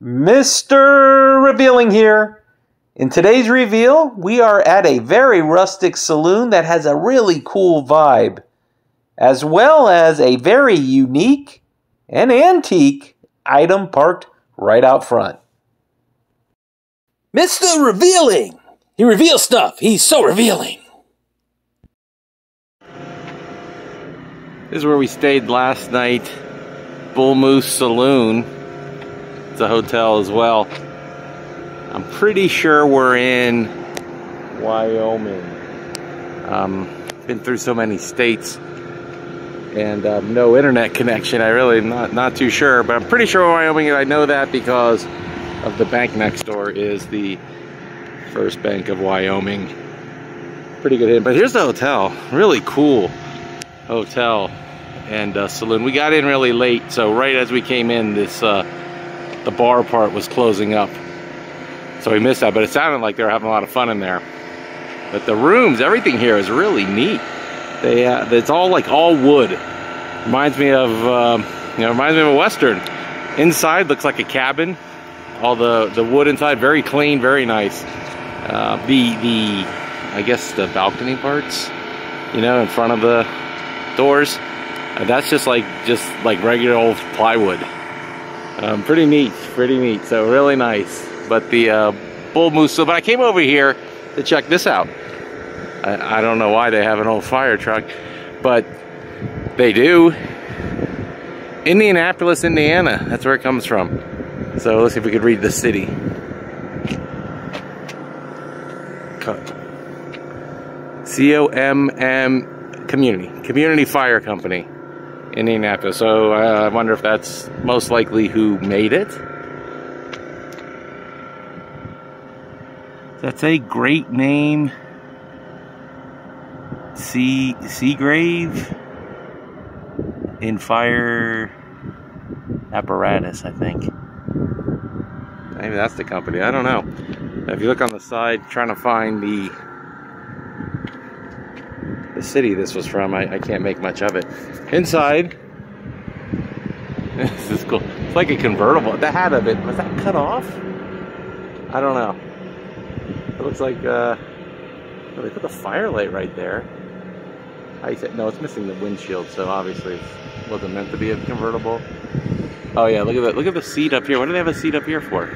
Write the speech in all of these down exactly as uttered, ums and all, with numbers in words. Mister Revealing here. In today's reveal, we are at a very rustic saloon that has a really cool vibe, as well as a very unique and antique item parked right out front. Mister Revealing! He reveals stuff! He's so revealing! This is where we stayed last night, Bull Moose Saloon. It's a hotel as well. I'm pretty sure we're in Wyoming. Um, been through so many states and um, no internet connection. I really am not, not too sure, but I'm pretty sure Wyoming, and I know that because of the bank next door is the First Bank of Wyoming. Pretty good hit. But here's the hotel. Really cool hotel and uh, saloon. We got in really late, so right as we came in, this uh, the bar part was closing up. So we missed that, but it sounded like they were having a lot of fun in there. But the rooms, everything here is really neat. They, uh, it's all like all wood. Reminds me of, uh, you know, reminds me of a Western. Inside looks like a cabin. All the, the wood inside, very clean, very nice. Uh, the, the, I guess the balcony parts, you know, in front of the doors. Uh, that's just like, just like regular old plywood. Um, pretty neat, pretty neat. So really nice. But the uh, Bull Moose, so, but I came over here to check this out. I, I don't know why they have an old fire truck, but they do. Indianapolis, Indiana, that's where it comes from. So let's see if we could read the city. C O M M, community, community fire company, Indianapolis. So uh, I wonder if that's most likely who made it. That's a great name. Sea Seagrave in fire apparatus, I think. Maybe that's the company. I don't know. If you look on the side, trying to find the the city this was from, I, I can't make much of it. Inside, this is cool. It's like a convertible. The hat of it, was that cut off? I don't know. It looks like, uh, oh, they put the firelight right there. I said, no, it's missing the windshield, so obviously it wasn't meant to be a convertible. Oh yeah, look at that. Look at the seat up here. What do they have a seat up here for?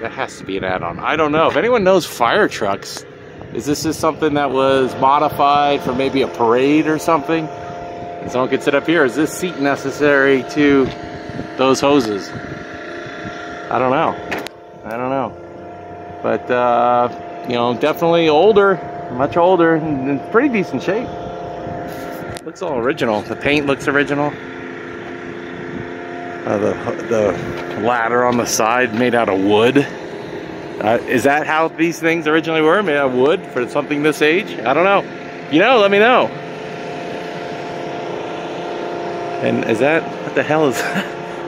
That has to be an add-on. I don't know. If anyone knows fire trucks, is this just something that was modified for maybe a parade or something? And someone could sit up here. Is this seat necessary to those hoses? I don't know. I don't know. But, uh, you know, definitely older, much older, and in pretty decent shape. Looks all original. The paint looks original. Uh, the, the ladder on the side made out of wood. Uh, is that how these things originally were? Made out of wood for something this age? I don't know. You know, let me know. And is that, what the hell is that?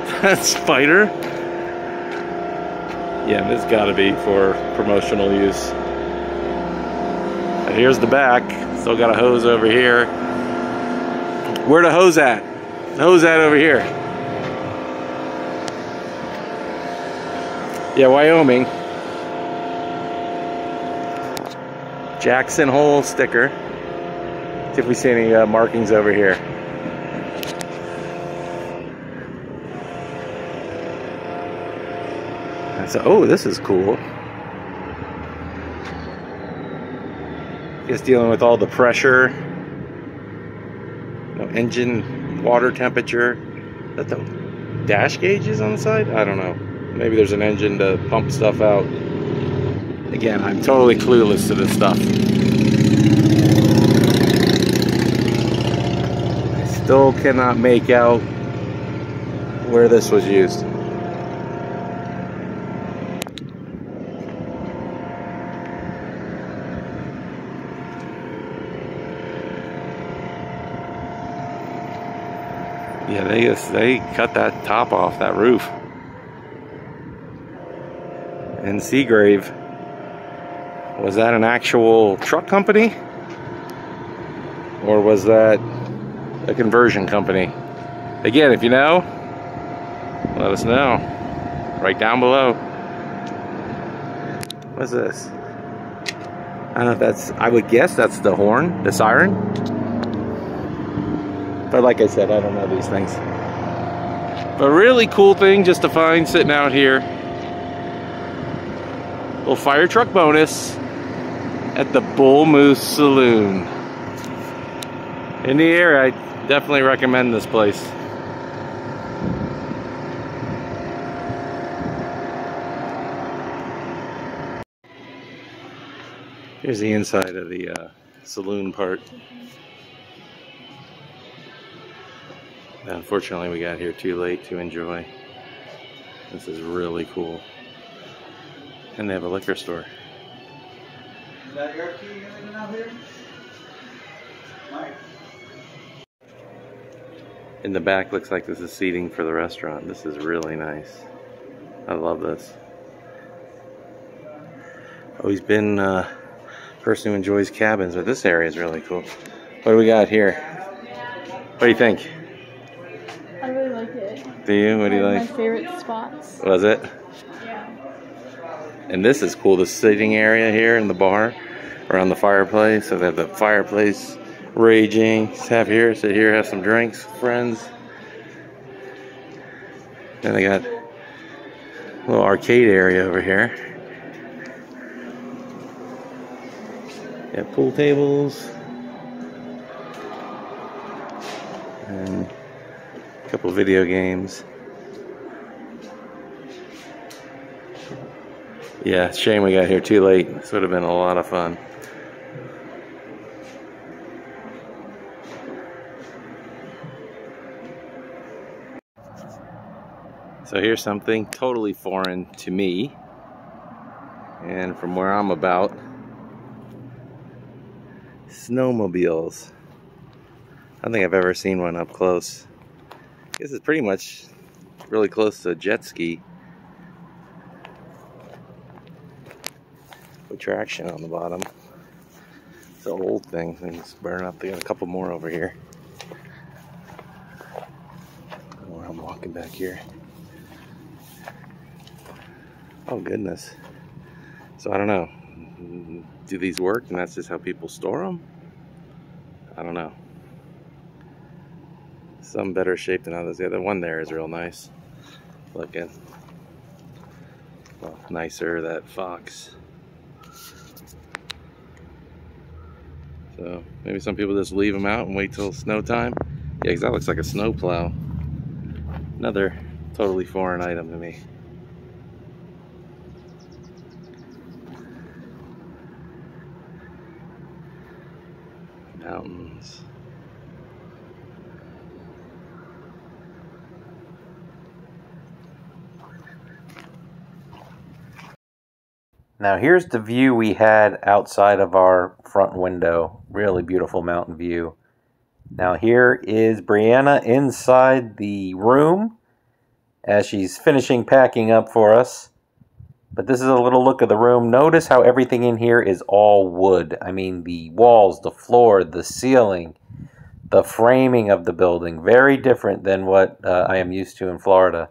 Is that a spider? Yeah, this has got to be for promotional use. And here's the back. Still got a hose over here. Where the hose at? The hose at over here. Yeah, Wyoming. Jackson Hole sticker. Let's see if we see any uh, markings over here. So, oh, this is cool. It's dealing with all the pressure, you know, engine water temperature. Is that the dash gauges on the side? I don't know. Maybe there's an engine to pump stuff out. Again, I'm totally clueless to this stuff. I still cannot make out where this was used. Yeah, they just, they cut that top off, that roof. And Seagrave, was that an actual truck company? Or was that a conversion company? Again, if you know, let us know. Right down below. What's this? I don't know if that's, I would guess that's the horn, the siren. But like I said, I don't know these things. But really cool thing just to find sitting out here. Little fire truck bonus at the Bull Moose Saloon. In the air, I definitely recommend this place. Here's the inside of the uh, saloon part. Unfortunately, we got here too late to enjoy. This is really cool. And they have a liquor store. Is that your key you're leaving out here? Mike. In the back looks like this is seating for the restaurant. This is really nice. I love this. Always been uh, a person who enjoys cabins, but this area is really cool. What do we got here? What do you think? I really like it. Do you? What do you like? One of my favorite spots. Was it? And this is cool, the sitting area here in the bar, around the fireplace. So they have the fireplace raging. Just have here, sit here, have some drinks, friends. Then they got a little arcade area over here. They have pool tables. And a couple video games. Yeah, it's a shame we got here too late. This would have been a lot of fun. So here's something totally foreign to me, and from where I'm about, snowmobiles. I don't think I've ever seen one up close. This is pretty much really close to a jet ski. Traction on the bottom. It's an old thing. Things burn up. They got a couple more over here. Where I'm walking back here. Oh goodness. So I don't know. Do these work? And that's just how people store them? I don't know. Some better shape than others. The other one there is real nice looking. Well, nicer, that fox. So maybe some people just leave them out and wait till snow time. Yeah, because that looks like a snow plow. Another totally foreign item to me. Mountains. Now here's the view we had outside of our front window. Really beautiful mountain view. Now here is Brianna inside the room as she's finishing packing up for us. But this is a little look of the room. Notice how everything in here is all wood. I mean, the walls, the floor, the ceiling, the framing of the building. Very different than what uh, I am used to in Florida.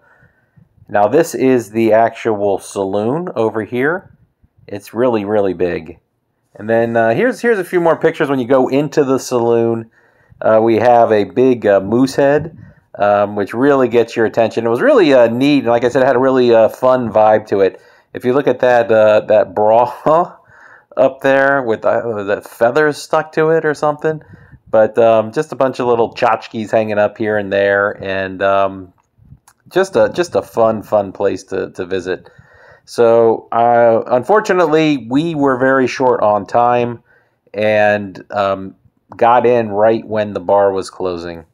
Now this is the actual saloon over here. It's really, really big. And then uh, here's here's a few more pictures. When you go into the saloon, uh, we have a big uh, moose head, um, which really gets your attention. It was really uh, neat. Like I said, it had a really uh, fun vibe to it. If you look at that uh, that bra up there with uh, the feathers stuck to it or something, but um, just a bunch of little tchotchkes hanging up here and there, and um, just a just a fun, fun place to to visit. So, uh, unfortunately, we were very short on time and um, got in right when the bar was closing.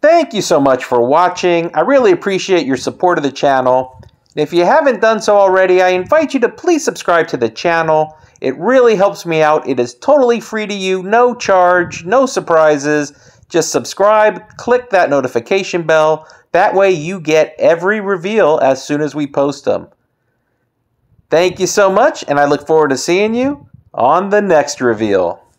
Thank you so much for watching. I really appreciate your support of the channel. If you haven't done so already, I invite you to please subscribe to the channel. It really helps me out. It is totally free to you, no charge, no surprises. Just subscribe, click that notification bell. That way you get every reveal as soon as we post them. Thank you so much, and I look forward to seeing you on the next reveal.